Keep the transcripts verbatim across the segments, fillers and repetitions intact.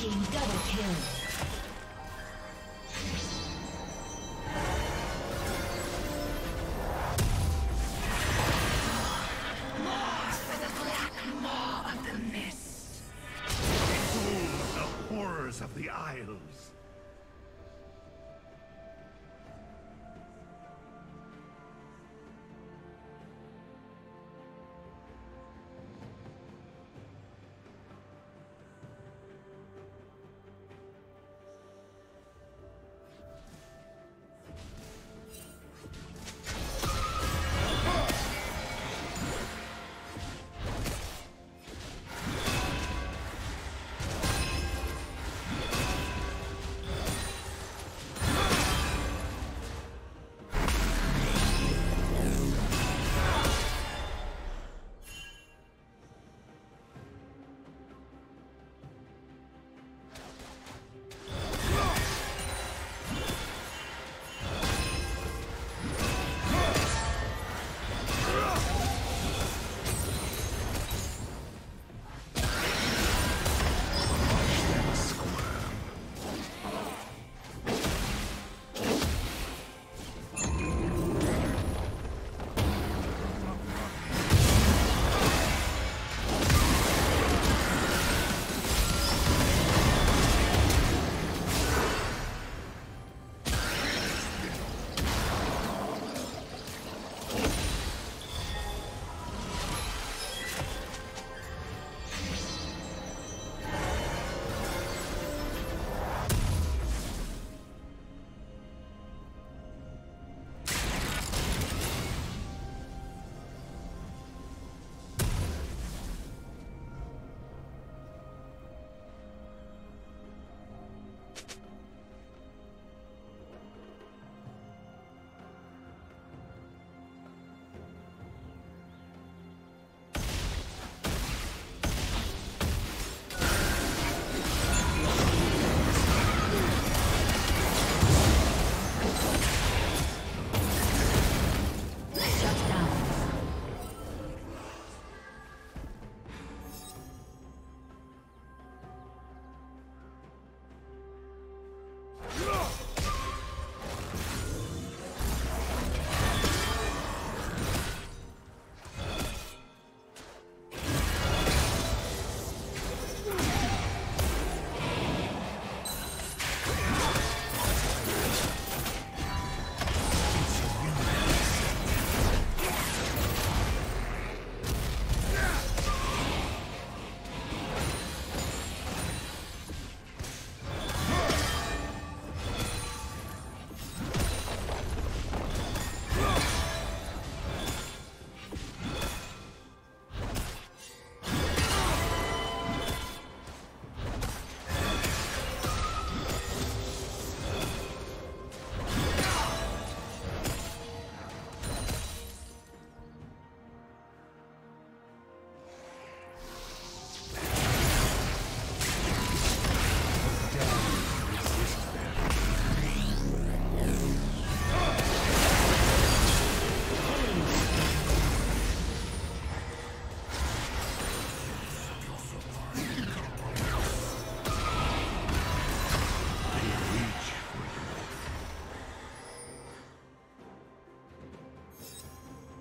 team double kill.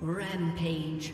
Rampage.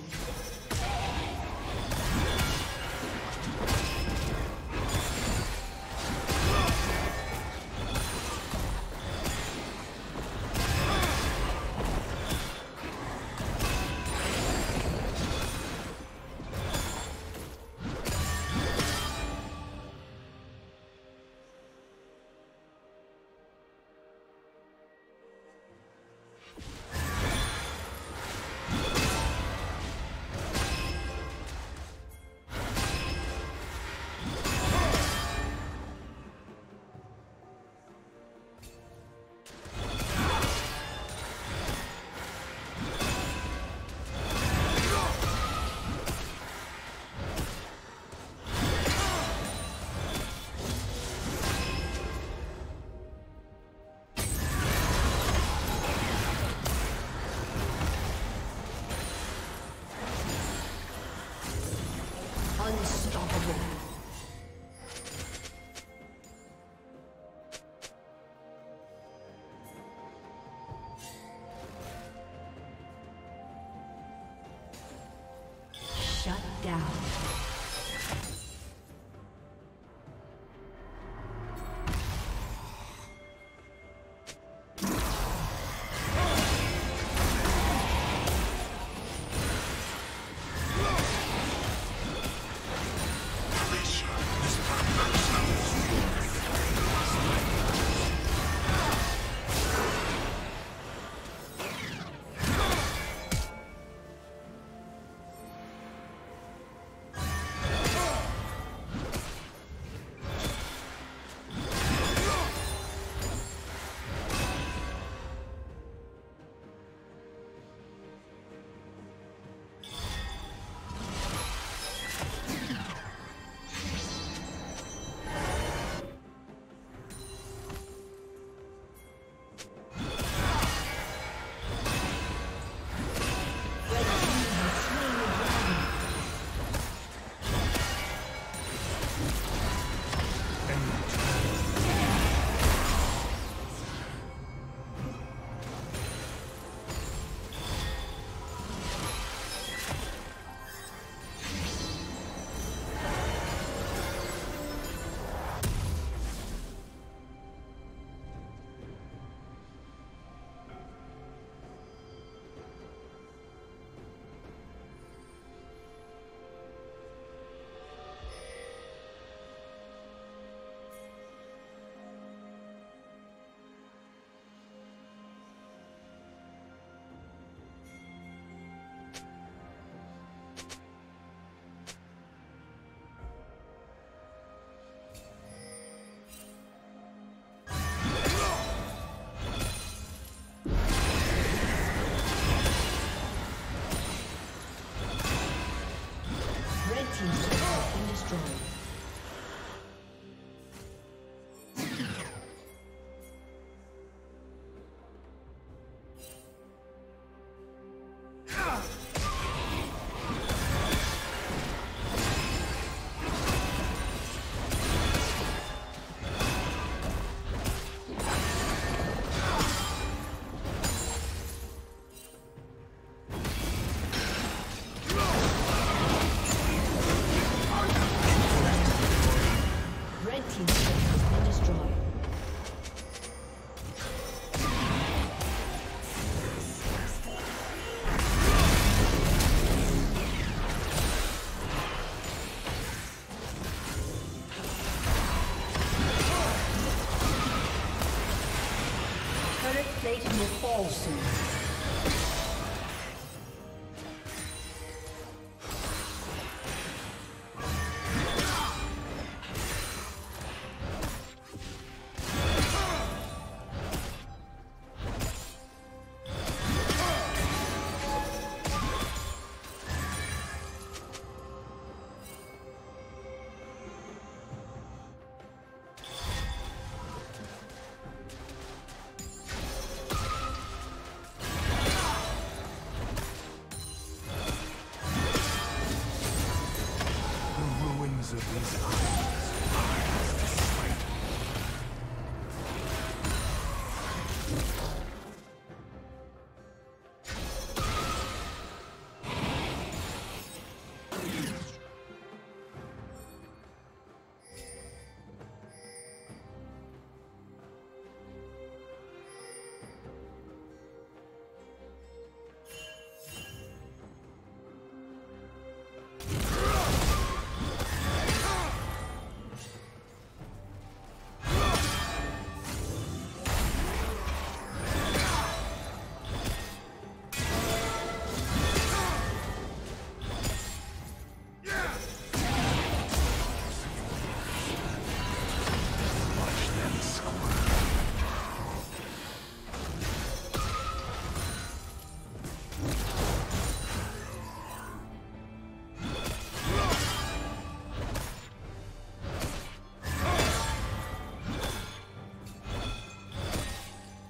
Waiting to fall soon.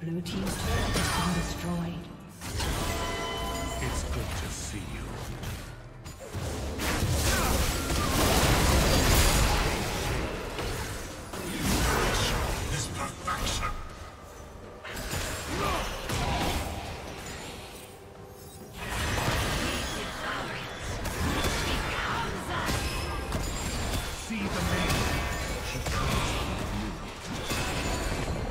Blue team's turret has been destroyed. It's good to see you. Blue team's turret has been destroyed.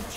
The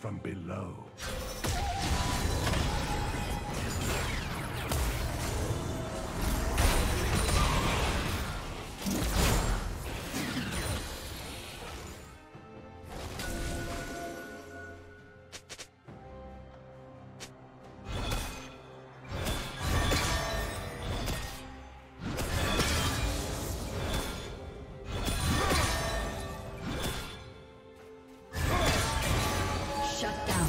From below. Shut down.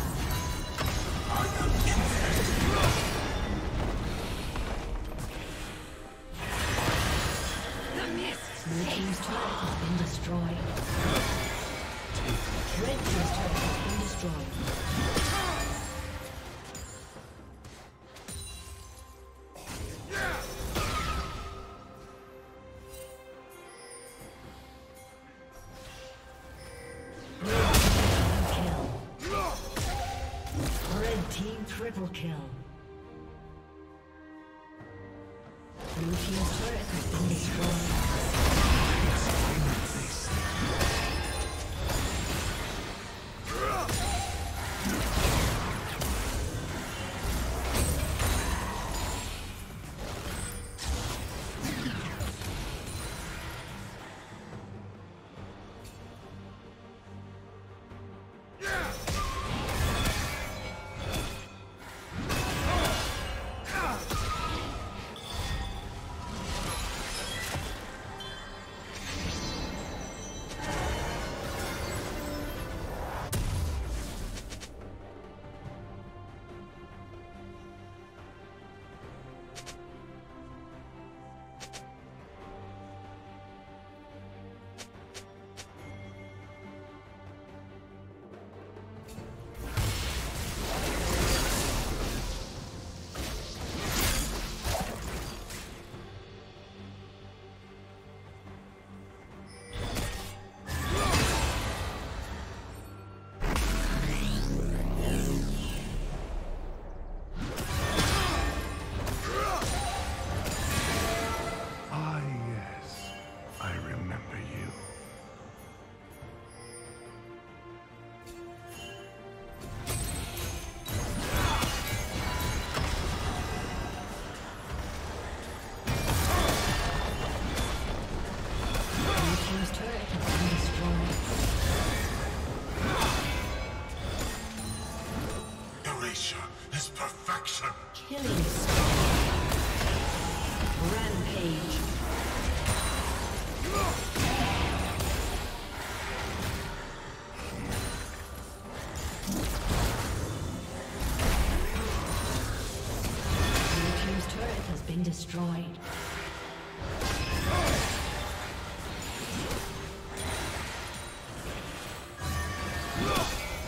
Triple kill. Blue team's turret has been destroyed.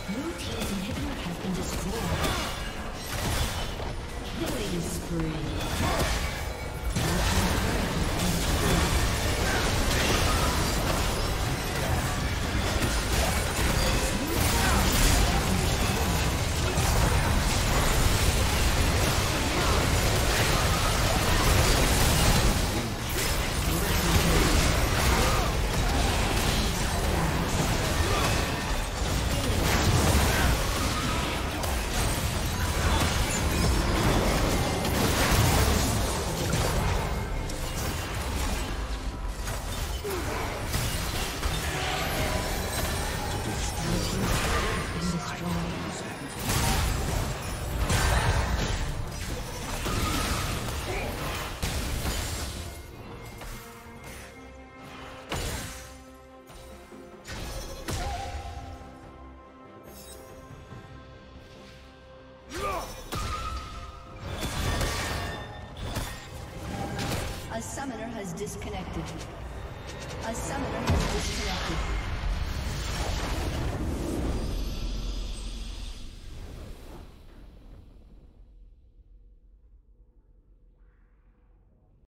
Blue team's inhibitor has been destroyed. Killing spree. A summoner has disconnected. A summoner has disconnected.